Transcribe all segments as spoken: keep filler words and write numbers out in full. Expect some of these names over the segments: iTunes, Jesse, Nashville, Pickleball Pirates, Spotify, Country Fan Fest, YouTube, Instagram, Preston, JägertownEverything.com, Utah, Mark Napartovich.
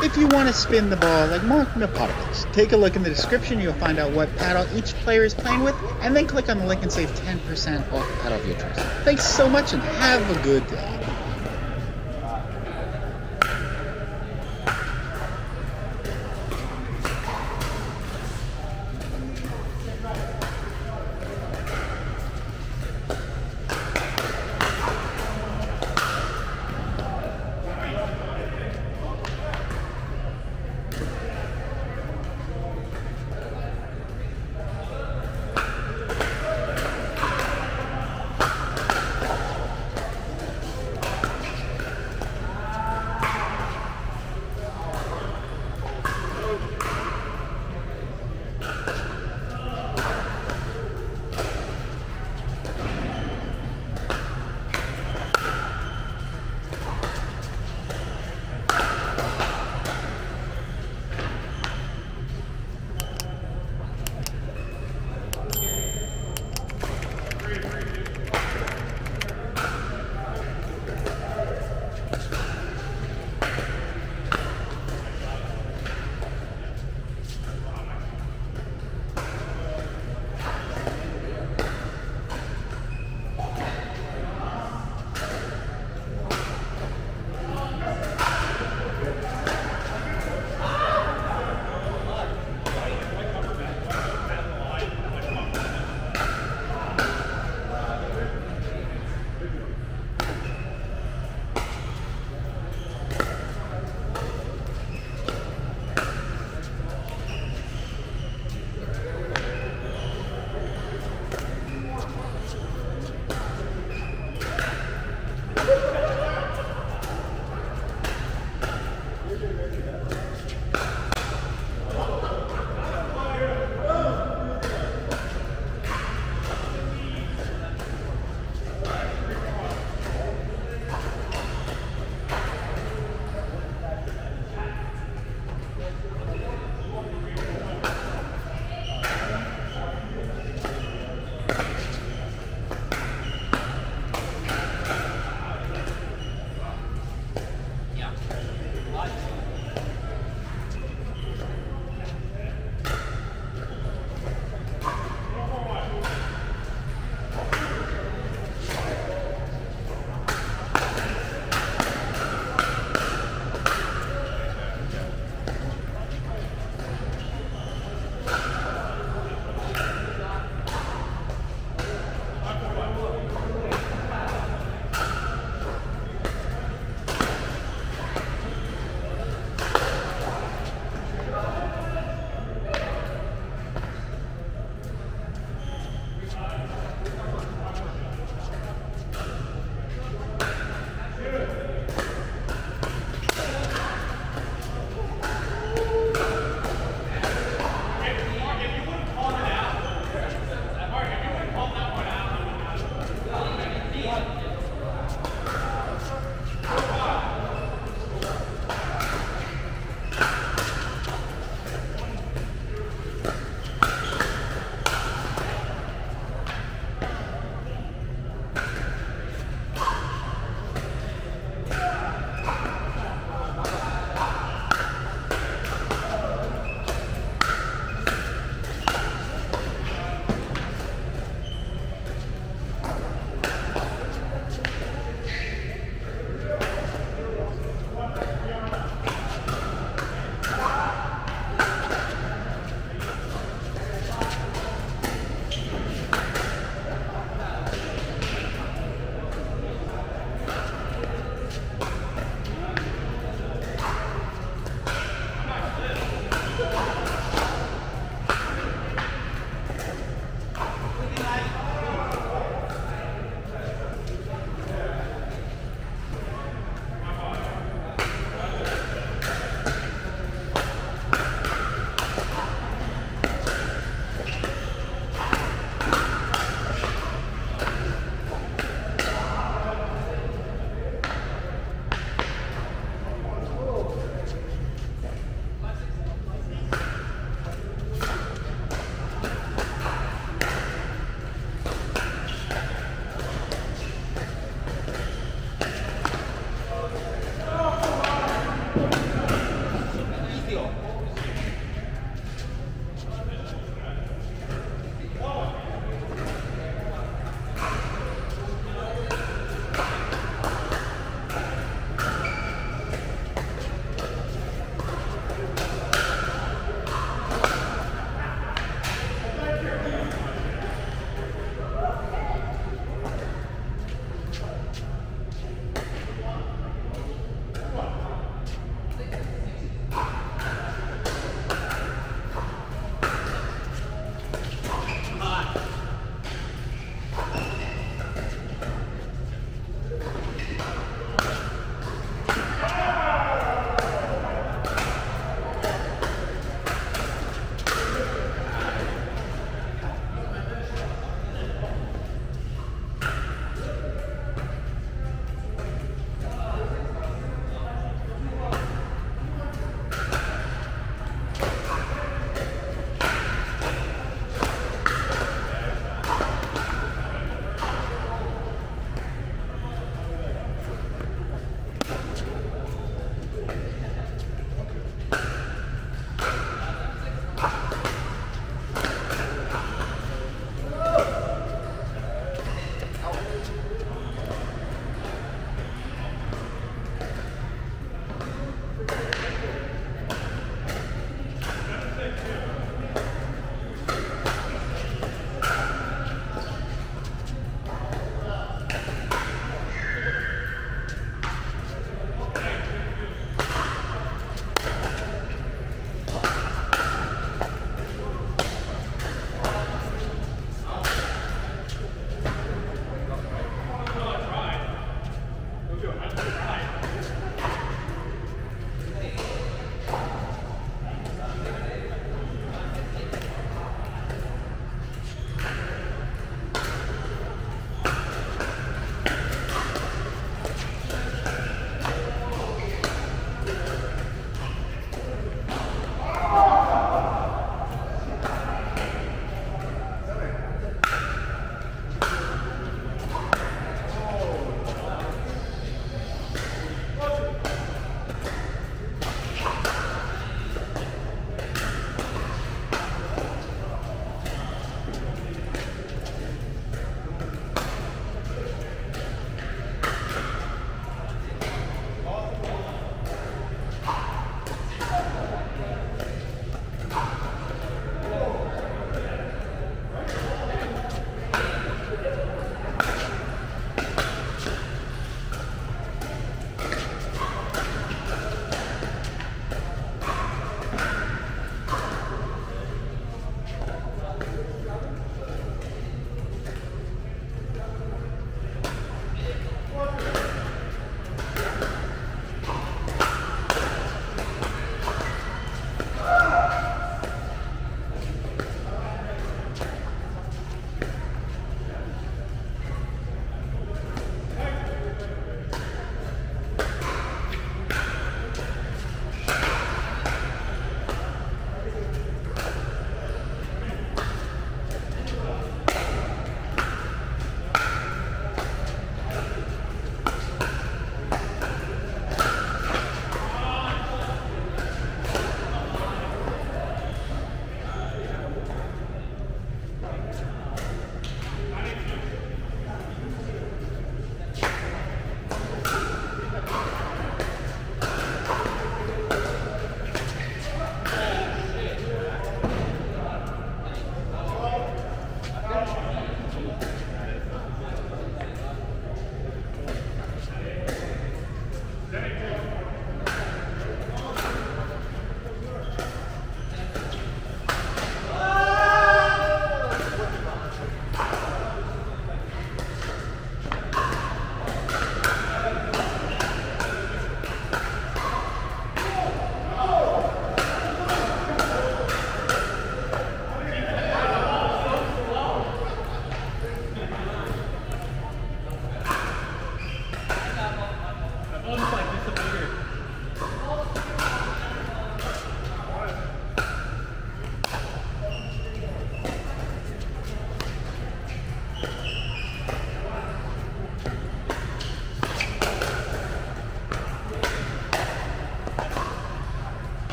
if you want to spin the ball like Mark Napartovich. Take a look in the description, you'll find out what paddle each player is playing with, and then click on the link and save ten percent off the paddle of your choice. Thanks so much and have a good day.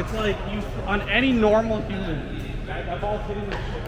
It's like you, on any normal human, that ball's hitting the shit.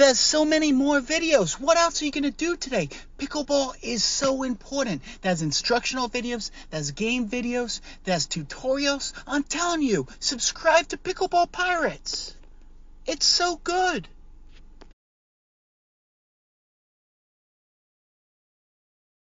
There's so many more videos. What else are you going to do today? Pickleball is so important. There's instructional videos. There's game videos. There's tutorials. I'm telling you, subscribe to Pickleball Pirates. It's so good.